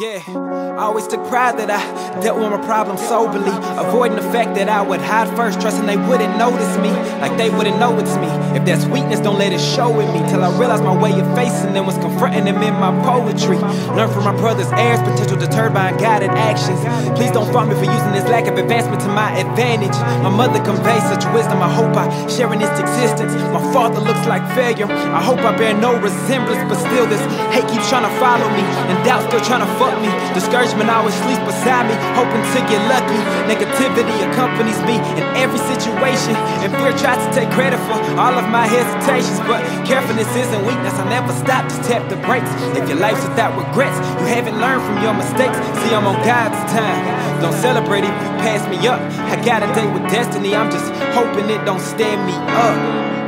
Yeah, I always took pride that I dealt with my problems soberly, avoiding the fact that I would hide first, trusting they wouldn't notice me, like they wouldn't know it's me. If that's weakness, don't let it show in me, till I realized my way of facing them was confronting them in my poetry. Learn from my brother's errors, potential deterred by unguided actions. Please don't fault me for using this lack of advancement to my advantage. My mother conveys such wisdom, I hope I share in its existence. My father looks like failure, I hope I bear no resemblance, but still this hate keeps trying to follow me, and doubt still trying to me. Discouragement always sleeps beside me, hoping to get lucky. Negativity accompanies me in every situation, and fear tries to take credit for all of my hesitations. But carefulness isn't weakness, I never stop, just tap the brakes. If your life's without regrets, you haven't learned from your mistakes. See, I'm on God's time, don't celebrate if you pass me up. I got a date with destiny, I'm just hoping it don't stand me up.